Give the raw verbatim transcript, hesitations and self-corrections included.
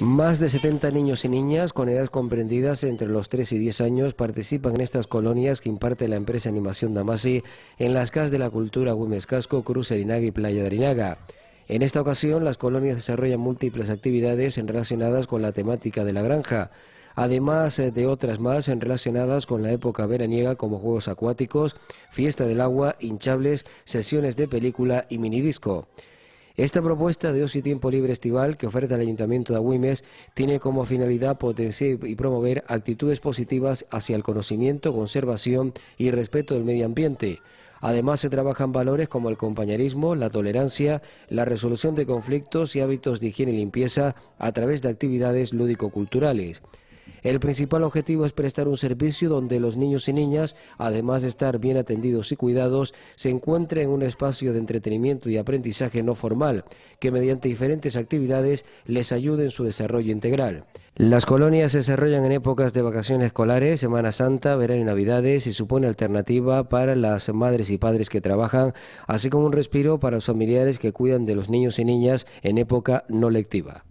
Más de setenta niños y niñas con edades comprendidas entre los tres y diez años participan en estas colonias que imparte la empresa Animación Damasí en las casas de la cultura Agüimes-Casco, Cruz Arinaga y Playa de Arinaga. En esta ocasión, las colonias desarrollan múltiples actividades relacionadas con la temática de la granja, además de otras más relacionadas con la época veraniega, como juegos acuáticos, fiesta del agua, hinchables, sesiones de película y minidisco. Esta propuesta de ocio y tiempo libre estival que oferta el Ayuntamiento de Agüimes tiene como finalidad potenciar y promover actitudes positivas hacia el conocimiento, conservación y respeto del medio ambiente. Además, se trabajan valores como el compañerismo, la tolerancia, la resolución de conflictos y hábitos de higiene y limpieza a través de actividades lúdico-culturales. El principal objetivo es prestar un servicio donde los niños y niñas, además de estar bien atendidos y cuidados, se encuentren en un espacio de entretenimiento y aprendizaje no formal, que mediante diferentes actividades les ayude en su desarrollo integral. Las colonias se desarrollan en épocas de vacaciones escolares, Semana Santa, verano y Navidades, y supone alternativa para las madres y padres que trabajan, así como un respiro para los familiares que cuidan de los niños y niñas en época no lectiva.